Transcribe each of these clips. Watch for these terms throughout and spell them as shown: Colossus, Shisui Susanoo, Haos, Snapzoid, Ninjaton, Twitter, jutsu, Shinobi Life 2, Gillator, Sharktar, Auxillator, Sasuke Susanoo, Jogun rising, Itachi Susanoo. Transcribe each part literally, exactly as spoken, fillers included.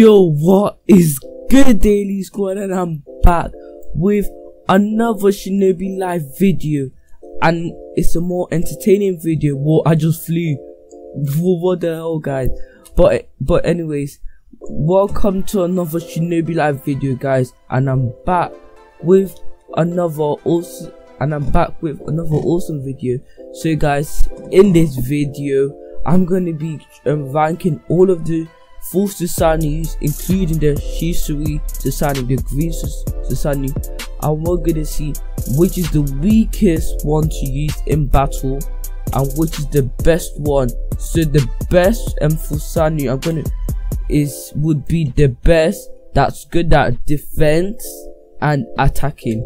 Yo, what is good, Daily Squad? And I'm back with another Shinobi Life video, and it's a more entertaining video. Whoa, I just flew. Whoa, what the hell, guys? But but anyways, welcome to another Shinobi Life video, guys, and I'm back with another awesome and I'm back with another awesome video. So, guys, in this video, I'm gonna be um, ranking all of the full Susanoo's, including the Shisui Susanoo, the green Sus Susanoo, and we're gonna see which is the weakest one to use in battle and which is the best one. So the best um, Susanoo I'm gonna is would be the best that's good at defense and attacking,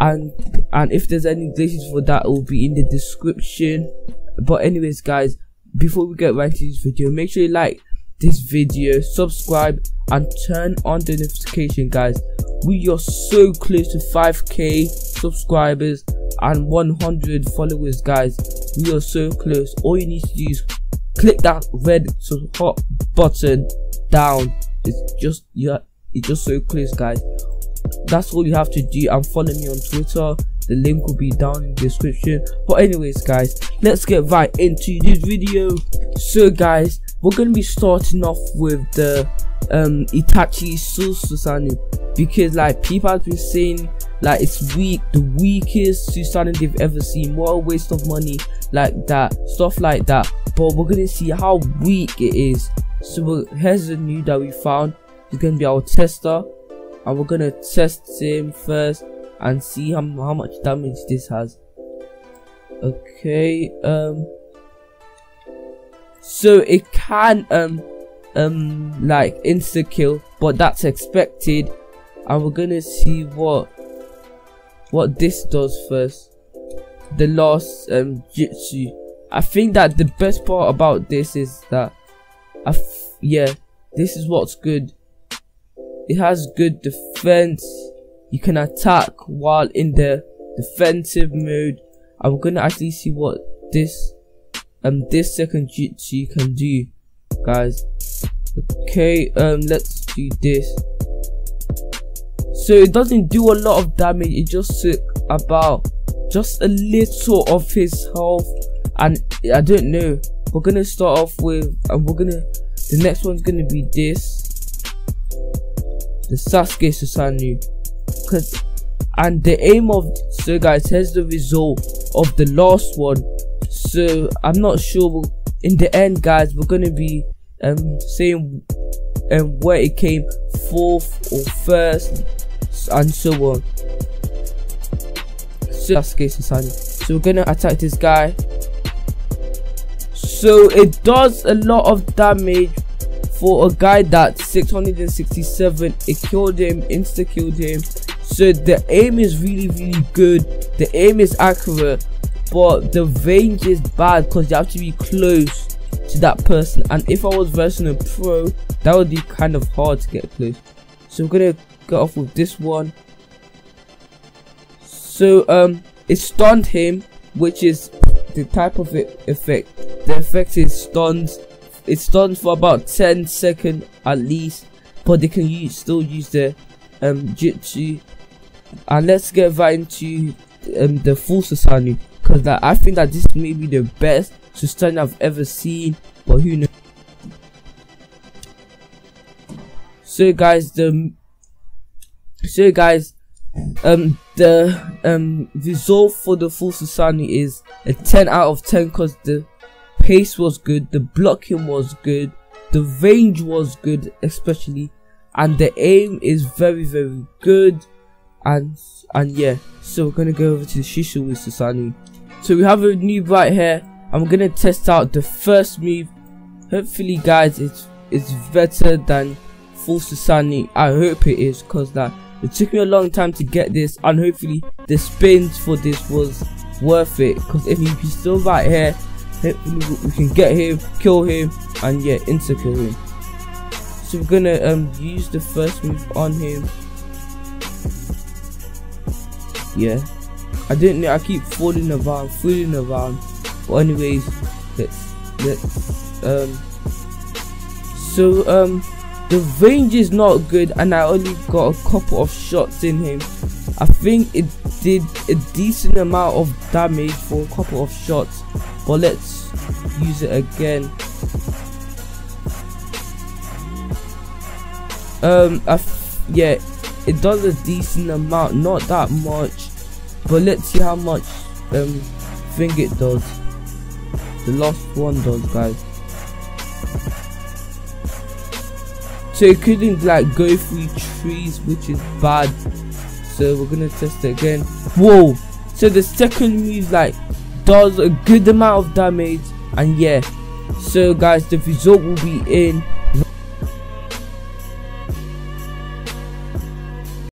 and and if there's any glitches for that, it will be in the description. But anyways, guys, before we get right into this video, make sure you like this video, subscribe, and turn on the notification, guys. We are so close to five K subscribers and one hundred followers, guys. We are so close. All you need to do is click that red hot button down. It's just yeah, it's just so close, guys. That's all you have to do, and follow me on Twitter. The link will be down in the description. But anyways, guys, let's get right into this video. So, guys, we're gonna be starting off with the um Itachi Susanoo, because like people have been saying, like, it's weak, the weakest Susanoo they've ever seen, what a waste of money, like that, stuff like that. But we're gonna see how weak it is. So here's the new that we found. It's gonna be our tester, and we're gonna test him first and see how, how much damage this has. Okay, um so it can um um like insta kill, but that's expected. And we're gonna see what what this does first, the last um jutsu. I think that the best part about this is that I f yeah this is what's good. It has good defense. You can attack while in the defensive mode. And we're gonna actually see what this Um, this second jutsu can do, guys. Okay, um, let's do this. So it doesn't do a lot of damage. It just took about just a little of his health, and I don't know. We're gonna start off with, and we're gonna. The next one's gonna be this, the Sasuke Susanoo, cause, and the aim of. So, guys, here's the result of the last one. So I'm not sure, we'll, in the end, guys, we're gonna be um saying and um, where it came fourth or first and so on. So that's Sasuke Susanoo. So we're gonna attack this guy. So it does a lot of damage for a guy that's six hundred sixty-seven. It killed him, insta killed him. So the aim is really, really good. The aim is accurate, but the range is bad because you have to be close to that person, and if I was versing a pro, that would be kind of hard to get close. So we're gonna get off with this one. So um it stunned him, which is the type of it effect. The effect is stuns. It stuns for about ten seconds at least, but they can use still use the um jutsu. And let's get right into um the full Susanoo, because that I think that this may be the best Susanoo I've ever seen, but who knows. So, guys, the so guys um the um result for the full Susanoo is a ten out of ten, because the pace was good, the blocking was good, the range was good especially, and the aim is very, very good. And and yeah, so we're gonna go over to the Shisui Susanoo. So we have a noob right here. I'm gonna test out the first move. Hopefully, guys, it's it's better than full Susanoo. I hope it is, cause that it took me a long time to get this, and hopefully the spins for this was worth it. Cause if he's still right here, hopefully we can get him, kill him, and yeah, insta kill him. So we're gonna um use the first move on him. Yeah, I don't know, I keep falling around, falling around. But anyways, let's let's um so um The range is not good and I only got a couple of shots in him. I think it did a decent amount of damage for a couple of shots, but let's use it again. Um, I f yeah, it does a decent amount, not that much, but let's see how much um thing it does. The last one does, guys. So it couldn't like go through trees, which is bad. So we're gonna test it again. Whoa! So the second move like does a good amount of damage, and yeah. So guys, the result will be in